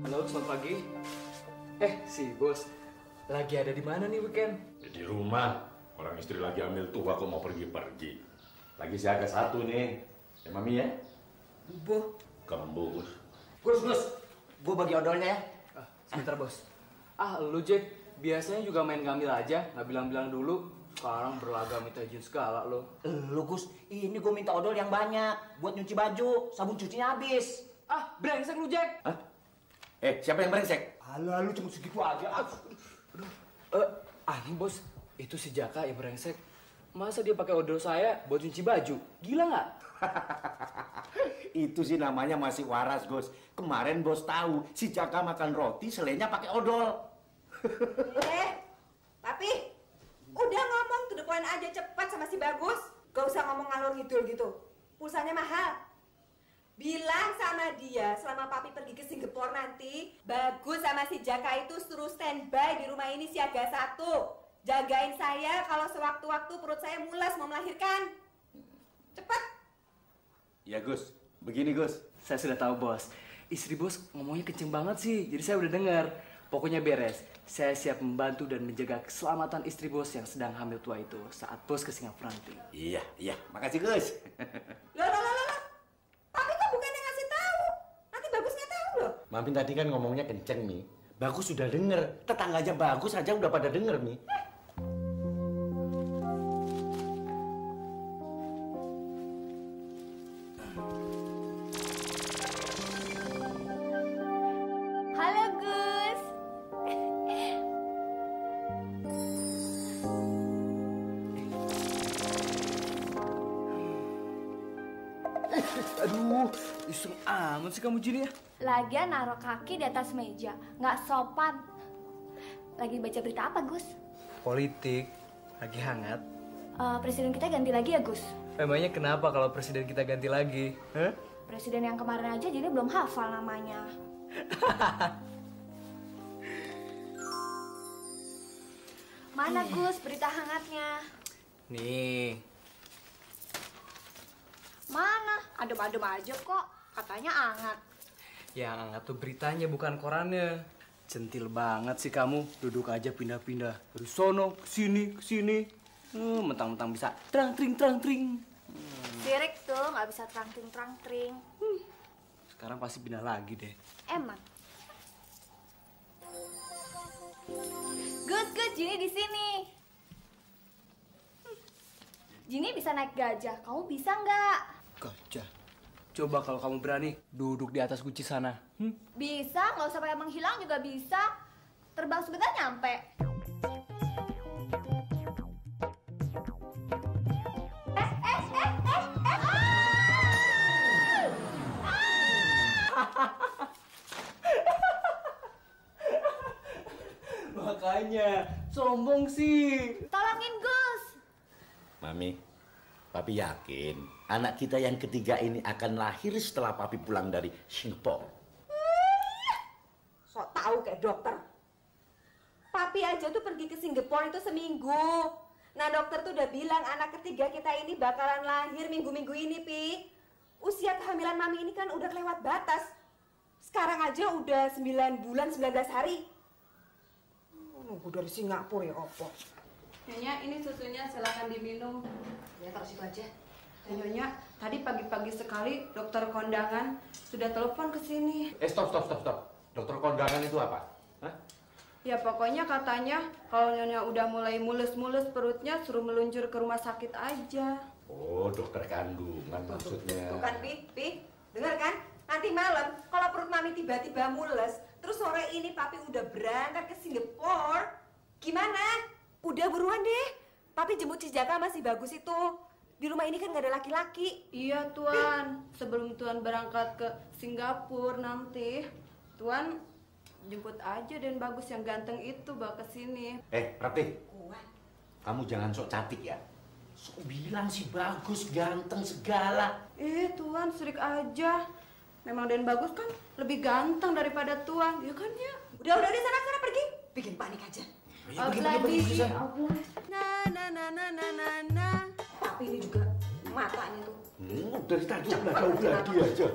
Halo, selamat pagi. Si bos lagi ada di mana nih weekend? Di rumah. Orang istri lagi ambil tua kok mau pergi-pergi. Lagi siaga satu nih. Ya mami ya? Bo. Kembus. Bos. Gue bagi odolnya ya. Sebentar bos. Lu Jack biasanya juga main gambil aja, nggak bilang-bilang dulu. Sekarang berlagam minta izin segala lo. Lu Gus, ini gue minta odol yang banyak buat nyuci baju, sabun cucinya habis. Brengsek lu Jack. Siapa yang brengsek? Alah, lu cuma segitu aja. Aneh bos, itu si Jaka yang brengsek. Masa dia pakai odol saya buat cuci baju? Gila nggak? Itu sih namanya masih waras, Bos. Kemarin Bos tahu si Jaka makan roti, selenya pakai odol. Papi, udah ngomong to the point aja cepat sama si Bagus. Gak usah ngomong ngalor ngidul gitu. Pulsanya mahal. Bilang sama dia selama Papi pergi ke Singapura nanti, Bagus sama si Jaka itu suruh standby di rumah ini siaga satu. Jagain saya kalau sewaktu-waktu perut saya mulas mau melahirkan. Cepat. Ya Gus, begini Gus. Saya sudah tahu Bos. Istri Bos ngomongnya kenceng banget sih, jadi saya udah dengar. Pokoknya beres. Saya siap membantu dan menjaga keselamatan istri Bos yang sedang hamil tua itu saat Bos ke Singapura nanti. Iya. Makasih Gus. Mampin tadi kan ngomongnya kenceng Mi. Bagus sudah denger, tetangganya Bagus aja udah pada denger Mi. Halo Gus. Aduh, iseng amat sih kamu Jinny ya. Lagian naruh kaki di atas meja, nggak sopan. Lagi baca berita apa, Gus? Politik, lagi hangat. Presiden kita ganti lagi ya, Gus? Emangnya kenapa kalau presiden kita ganti lagi? Presiden yang kemarin aja jadi belum hafal namanya. Mana, Gus, berita hangatnya? Nih. Mana? Adem-adem aja kok, katanya hangat. Yang hangat tuh beritanya, bukan korannya. Centil banget sih kamu, duduk aja pindah-pindah. Dari sono, kesini. Mentang-mentang bisa terang-tring. Sirik tuh, nggak bisa terang-tring. Sekarang pasti pindah lagi deh. Emang? Gus, Jinny di sini. Jinny bisa naik gajah, kamu bisa nggak? Gajah? Coba kalau kamu berani, duduk di atas guci sana. Bisa, nggak usah pakai menghilang juga bisa. Terbang sebentar nyampe. Makanya, sombong sih. Tolongin Gus. Mami. Papi yakin anak kita yang ketiga ini akan lahir setelah Papi pulang dari Singapura. So tahu kayak dokter. Papi aja tuh pergi ke Singapura itu seminggu. Nah dokter tuh udah bilang anak ketiga kita ini bakalan lahir minggu-minggu ini, Pi. Usia kehamilan Mami ini kan udah kelewat batas. Sekarang aja udah 9 bulan 19 hari. Nunggu dari Singapura ya opo. Nyonya, ini susunya silakan diminum. Ya, taruh situ aja. Dan Nyonya, tadi pagi-pagi sekali dokter kondangan sudah telepon ke sini. Stop. Dokter kondangan itu apa? Ya, pokoknya katanya kalau Nyonya udah mulai mules-mules perutnya suruh meluncur ke rumah sakit aja. Oh, dokter kandungan maksudnya. Bukan, Pi. Dengar kan? Nanti malam kalau perut Mami tiba-tiba mules, terus sore ini Papi udah berangkat ke Singapura. Gimana? Udah buruan deh, Papi jemput si Jaka masih Bagus itu. Di rumah ini kan gak ada laki-laki. Iya Tuan, sebelum Tuan berangkat ke Singapura nanti, Tuan jemput aja dan Bagus yang ganteng itu bawa ke sini. Ratih, kamu jangan sok cantik ya. Sok bilang si Bagus ganteng segala. Tuan, serik aja. Memang dan Bagus kan lebih ganteng daripada Tuan, ya kan ya? Udah di sana pergi, bikin panik aja. Nah, Papi ini juga matanya tuh. Dari tadi udah jauh lagi aja.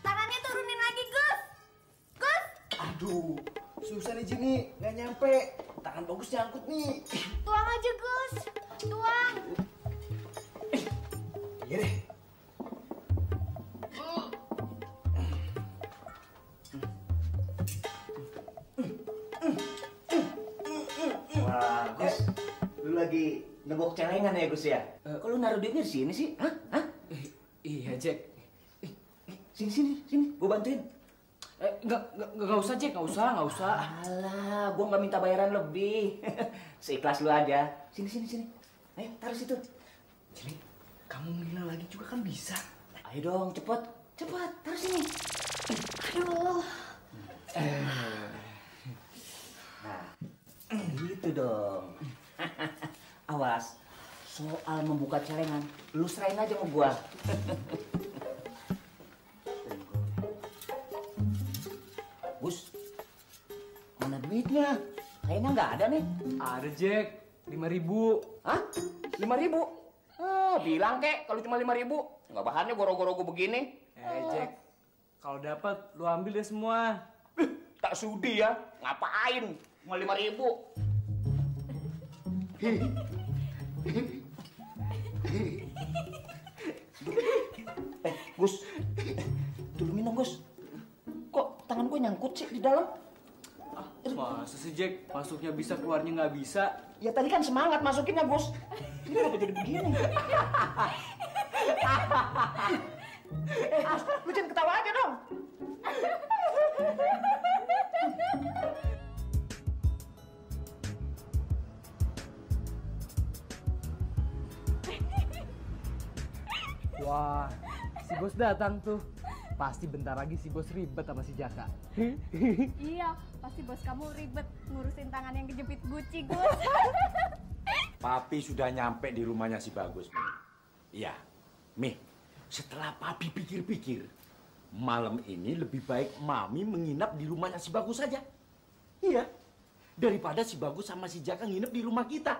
Tangannya turunin lagi, Gus. Gus. Aduh, susah nih Jinny, nggak nyampe. Tangan bagus nyangkut nih. Tuang aja, Gus. Tuang. Iya deh. Wah, Gus, lu lagi nebok celengan ya, Gus ya? Kok lu naruh duitnya di sini sih? Hah? Hah? Iya, Jack. Sini. Gue bantuin. Nggak usah, Jack. Nggak usah. Alah, gue nggak minta bayaran lebih. Seikhlas lu aja. Sini. Ayo, taruh situ. Sini. Kamu menghina lagi juga kan bisa. Ayo dong, cepet. Taruh sini. Aduh. Nah, gitu dong. Awas, soal membuka celengan, lu serahin aja sama gua. Bus, mana duitnya? Kayaknya nggak ada nih. Ada, Jack. 5.000. Hah? 5.000? Bilang kek, kalau cuma 5.000. Nggak bahannya goro-goro gua begini. Jack, kalau dapat, lu ambil deh semua. Tak sudi ya, ngapain? Cuma 5.000. Gus, dulu minum, Gus. Kok tangan gue nyangkut sih di dalam? Masa sih, Jack? Masuknya bisa, keluarnya nggak bisa. Ya tadi kan semangat masukinnya, Gus. Ini kenapa jadi begini? Gus, lu jangan ketawa aja dong. Wah, si Bos datang tuh. Pasti bentar lagi si Bos ribet sama si Jaka. Iya, pasti Bos kamu ribet ngurusin tangan yang kejepit guci, Gus. Papi sudah nyampe di rumahnya si Bagus, Mi. Iya, Mi. Setelah Papi pikir-pikir, malam ini lebih baik Mami menginap di rumahnya si Bagus saja. Iya, daripada si Bagus sama si Jaka nginep di rumah kita.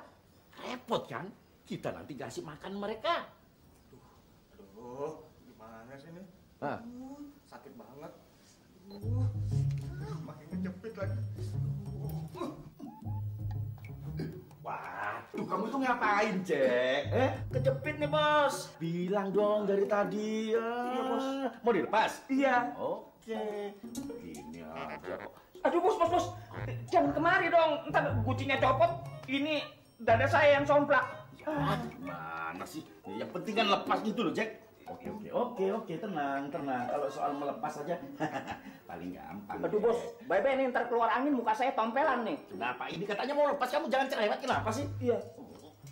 Repot kan? Kita nanti kasih makan mereka. Gimana sih ini? Sakit banget. Makin ngejepit lagi. Waduh, kamu tuh ngapain, Jack? Kejepit nih, Bos. Bilang dong dari tadi. Iya, Bos. Mau dilepas? Iya. Oke. Begini aja kok. Aduh, Bos. Jangan kemari dong. Ntar gucinya copot. Ini dada saya yang somplak. Ya, gimana sih? Yang penting kan lepas gitu loh, Jack. Oke, tenang. Kalau soal melepas saja paling gampang. Aduh, Bos, bye-bye nih, ntar keluar angin muka saya tompelan nih. Kenapa? Ini katanya mau lepas, kamu jangan cerewet, kenapa sih? Iya.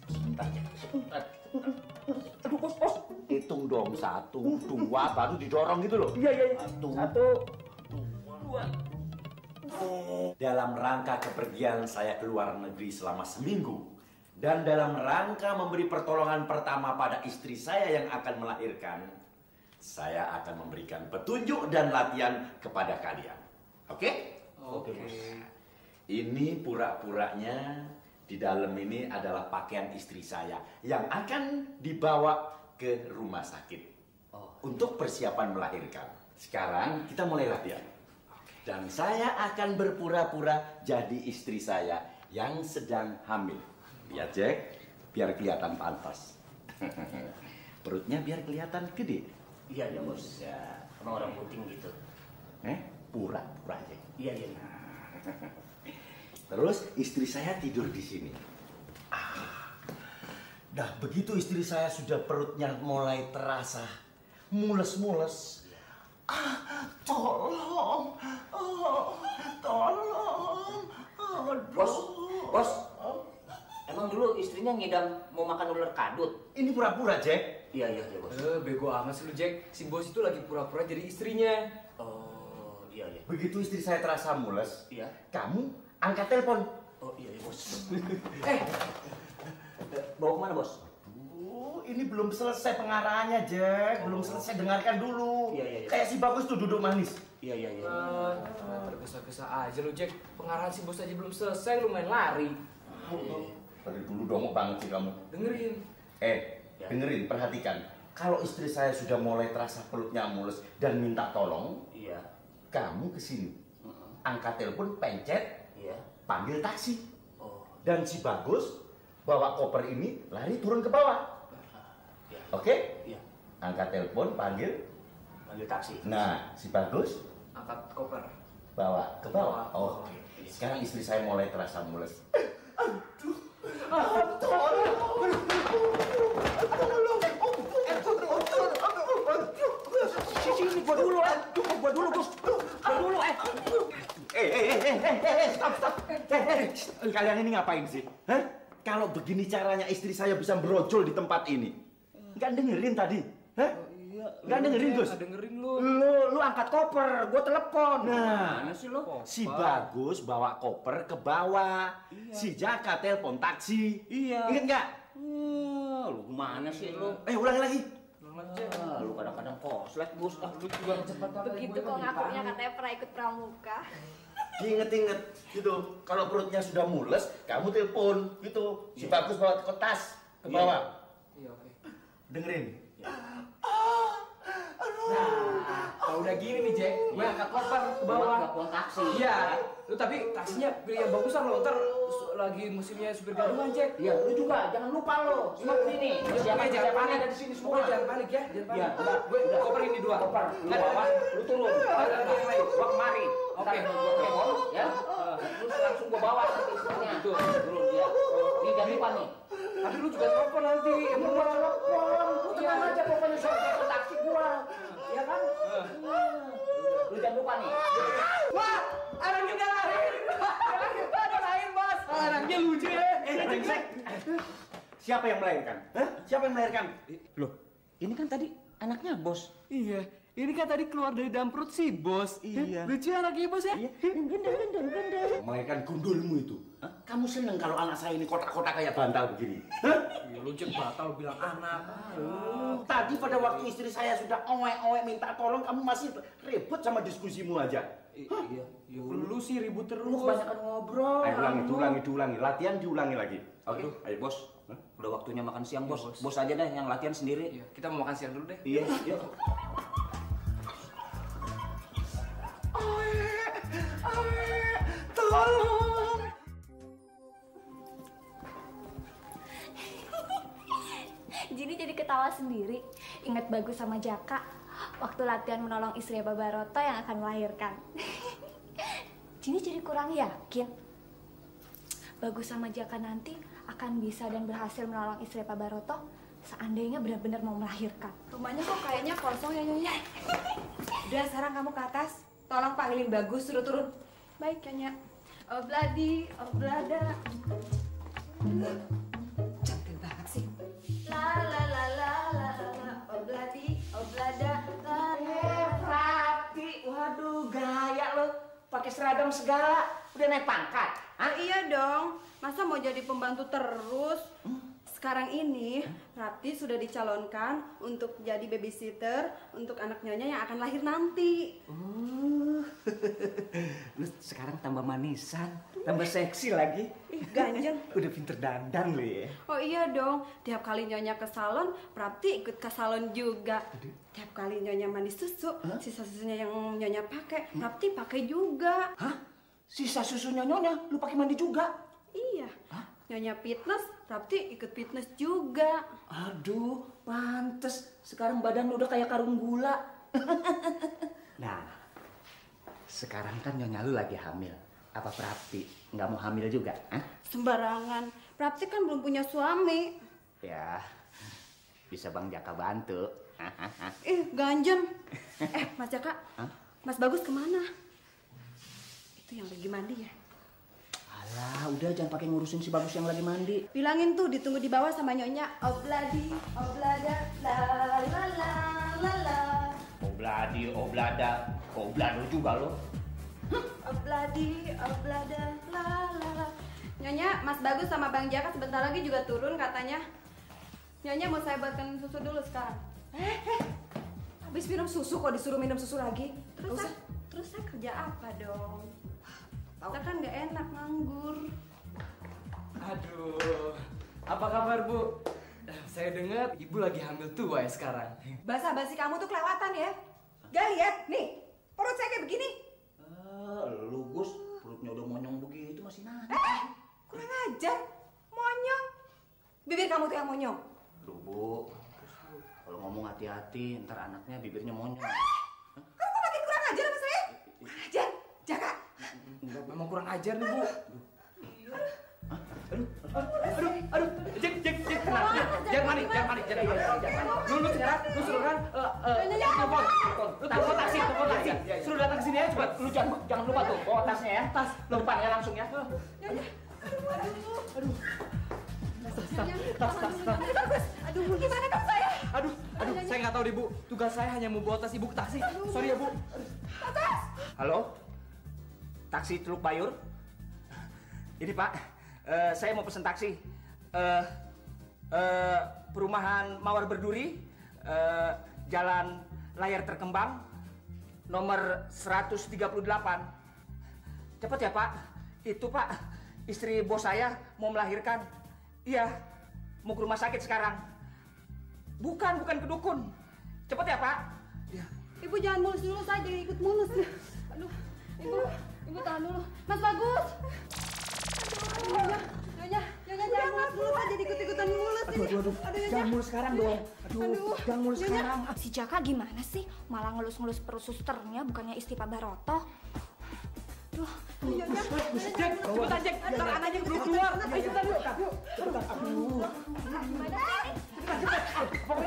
Sebentar. Aduh, Bos. Hitung dong, 1, 2, baru didorong gitu loh. Iya. 1, 2. Dalam rangka kepergian saya ke luar negeri selama seminggu, dan dalam rangka memberi pertolongan pertama pada istri saya yang akan melahirkan, saya akan memberikan petunjuk dan latihan kepada kalian. Oke? Ini pura-puranya di dalam ini adalah pakaian istri saya yang akan dibawa ke rumah sakit untuk persiapan melahirkan. Sekarang kita mulai latihan. Dan saya akan berpura-pura jadi istri saya yang sedang hamil. Ya, Jack, biar kelihatan pantas. Perutnya biar kelihatan gede. Iya, Bos. Ya, emang orang puting gitu. Pura-pura, Jack. Iya. Terus istri saya tidur di sini. Dah begitu istri saya sudah perutnya mulai terasa mules-mules. Tolong. Tolong. Bos. Emang dulu istrinya ngidam mau makan ular kadut? Ini pura-pura, Jack. Iya, Bos. Bego amat sih lu, Jack. Si Bos itu lagi pura-pura jadi istrinya. Oh, iya. Begitu istri saya terasa mules, iya, kamu angkat telepon. Oh, iya, Bos. Bawa kemana, Bos? Ini belum selesai pengarahannya, Jack. Belum selesai, dengarkan dulu. Iya. Kayak si Bagus tuh duduk manis. Iya. Tergesa-gesa aja lu, Jack. Pengarahan si Bos aja belum selesai, lu main lari. Tadi dulu dong, banget sih kamu. Dengerin. ya. Dengerin, perhatikan. Kalau istri saya sudah mulai terasa pelutnya mules dan minta tolong, iya. Kamu kesini, angkat telepon, pencet, iya. Panggil taksi. Oh. Dan si Bagus bawa koper ini lari turun ke bawah. Ya. Oke? Iya. Angkat telepon, panggil taksi. Nah, si Bagus angkat koper, bawa ke bawah. Oh. Oke. Okay. Sekarang istri saya mulai terasa mules. Aduh, tolong. Gua dulu, Bos. Gua dulu, Stop. Kalian ini ngapain sih? Hah? Kalau begini caranya istri saya bisa brojol di tempat ini. Enggak dengerin tadi. Hah? Enggak dengerin, Gus. Lu angkat koper, gua telepon. Nah, sih lo? Si Bagus bawa koper ke bawah. Iya. Si Jaka telepon taksi. Iya. Ingat enggak? Lu kemana sih lu? Ulangi lagi. Lu kadang-kadang koslek, Bos. Lu juga cepat banget. Begitu kok ngakunya katanya pernah ikut pramuka. Diinget-inget gitu. Kalau perutnya sudah mules, kamu telepon gitu. Si Bagus bawa ke tas ke bawah. Iya, oke. Dengerin. Nah, kalau udah gini nih, Jack, gue angkat koper ke bawah. Telepon taksi. Iya. Lu tapi taksinya pilih yang bagusan lo, ntar lagi musimnya supir gadungan, Jack. Iya, lu juga jangan lupa lo. Semua sini. Jangan panik, ada di sini semua. Jangan panik ya. Iya. Gue koper ini dua. Koper. Lu bawa, lu turun. Gua kemari. Oke. Ya. Terus langsung gua bawa ke sini. Itu. Turun dia. Ini jangan lupa nih. Tapi lu juga telepon nanti. Emang gua telepon. Lu tenang aja pokoknya soal telepon taksi gua. Iya kan? Lu jangan lupa nih. Wah, anaknya udah lahir. Anaknya udah lahir, Bos. Anaknya lucu ya. Jengsek. Siapa yang melahirkan? Hah? Siapa yang melahirkan? Loh, ini kan tadi anaknya Bos. Iya, ini kan tadi keluar dari dalam perut si Bos. Iya. Lucu anaknya Bos ya? Iya. Gendeng. Melahirkan gundulmu itu. Hah? Kamu seneng kalau anak saya ini kotak-kotak kayak bantal begini? Hah? Lu cek batal bilang anak. Tadi pada waktu istri saya sudah oe-oe minta tolong, kamu masih ribut sama diskusimu aja. Iya. Lu sih ribut terus. Lu kebanyakan ngobrol. Ayo ulangi. Latihan diulangi lagi. Oke. Ayo, Bos. Udah waktunya makan siang, Bos. Bos aja deh yang latihan sendiri. Kita mau makan siang dulu deh. Iya. Yuk. Tolong. Jinny jadi ketawa sendiri. Ingat Bagus sama Jaka waktu latihan menolong istri Pabaroto yang akan melahirkan. Jinny jadi kurang yakin Bagus sama Jaka nanti akan bisa dan berhasil menolong istri Pabaroto seandainya benar-benar mau melahirkan. Rumahnya kok kayaknya kosong ya, Nyonya. Udah, sekarang kamu ke atas. Tolong panggilin Bagus, suruh turun. Baik, Nyonya. Obladi, oblada. Cantik banget sih. Obladi, oblada, Prati. Waduh, gaya lo, pakai seragam segala, udah naik pangkat. Ah iya dong, masa mau jadi pembantu terus? Sekarang ini Prati sudah dicalonkan untuk jadi babysitter untuk anak Nyonya yang akan lahir nanti. Lu sekarang tambah manisan, tambah seksi lagi. Ih, ganjen. Udah pinter dandan lu ya. Oh iya dong, tiap kali Nyonya ke salon, Prati ikut ke salon juga. Tiap kali Nyonya mandi susu, sisa susunya yang Nyonya pakai, Prati pakai juga. Hah? Sisa susunya Nyonya, lu pakai mandi juga? Iya. Hah? Nyonya fitness, Prati ikut fitness juga. Aduh, pantes. Sekarang badan udah kayak karung gula. Nah, sekarang kan Nyonya lu lagi hamil. Apa Prati nggak mau hamil juga? Hah? Sembarangan. Prati kan belum punya suami. Ya, bisa Bang Jaka bantu. Ganjen. Mas Jaka, Mas Bagus kemana? Itu yang lagi mandi ya? Alah, udah jangan pakai ngurusin si Bagus yang lagi mandi. Bilangin tuh ditunggu di bawah sama Nyonya. Obladi, oblada, la la la la la. Obladi, oblada, oblado juga lo. Obladi, oblada, la la la. Nyonya, Mas Bagus sama Bang Jaka sebentar lagi juga turun katanya. Nyonya mau saya buatkan susu dulu sekarang. Habis minum susu kok disuruh minum susu lagi? Terus saya kerja apa dong? Kita kan nggak enak nganggur. Aduh, apa kabar Bu? Saya dengar ibu lagi hamil tua ya sekarang. Basa-basi kamu tuh kelewatan ya. Gak lihat nih, perut saya kayak begini. Lu Gus, perutnya udah monyong begitu masih nanya. Kurang ajar, monyong. Bibir kamu tuh yang monyong. Lu Bu, kalau ngomong hati-hati, ntar anaknya bibirnya monyong. Kamu kok makin kurang ajar sama saya? Kurang ajar, Jaka. Enggak, memang kurang ajar nih Bu. Aduh, Jack, jangan panik. Lu cepat, lu suruh kan, telepon taksi. Suruh datang ke sini ya, coba lu jangan lupa tuh, bawa tasnya ya, tas lempar ya langsung ya. Aduh, tas. Aduh, gimana tas saya? Aduh, saya nggak tahu deh Bu, tugas saya hanya membawa tas ibu ke taksi. Sorry ya Bu. Tas. Halo, taksi Teluk Bayur. Ini Pak, saya mau pesen taksi perumahan Mawar Berduri, Jalan Layar Terkembang, nomor 138. Cepet ya Pak, itu Pak, istri bos saya mau melahirkan. Iya, mau ke rumah sakit sekarang. Bukan ke dukun. Cepet ya Pak. Ya. Ibu jangan mulus dulu, saya jadi ikut mulus. Aduh, ibu tahan dulu. Mas Bagus. Nyonya jangan mulus dulu, saya jadi ikut-ikutan mulus ini. Aduh, jangan mulus sekarang dong. Jangan mulus sekarang. Si Jaka gimana sih? Malah ngelus-ngelus perut susternya, bukannya istri Pabaroto. Aduh, Nyonya. Cepetan Jack, ntar anaknya belum keluar. Ayo cepetan. Aduh, gimana sih? Cepetan.